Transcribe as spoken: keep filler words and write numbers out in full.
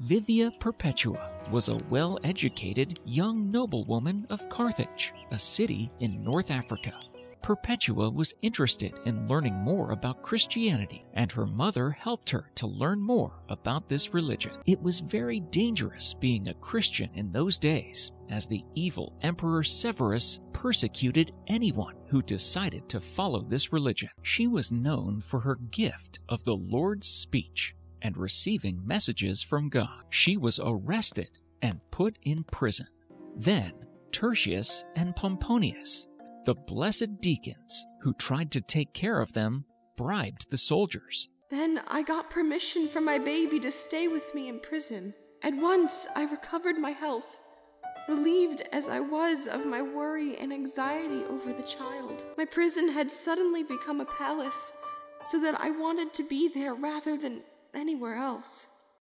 Vivia Perpetua was a well-educated young noblewoman of Carthage, a city in North Africa. Perpetua was interested in learning more about Christianity, and her mother helped her to learn more about this religion. It was very dangerous being a Christian in those days, as the evil Emperor Severus persecuted anyone who decided to follow this religion. She was known for her gift of the Lord's speech and receiving messages from God. She was arrested and put in prison. Then Tertius and Pomponius, the blessed deacons who tried to take care of them, bribed the soldiers. Then I got permission from my baby to stay with me in prison. At once I recovered my health, relieved as I was of my worry and anxiety over the child. My prison had suddenly become a palace, so that I wanted to be there rather than anywhere else.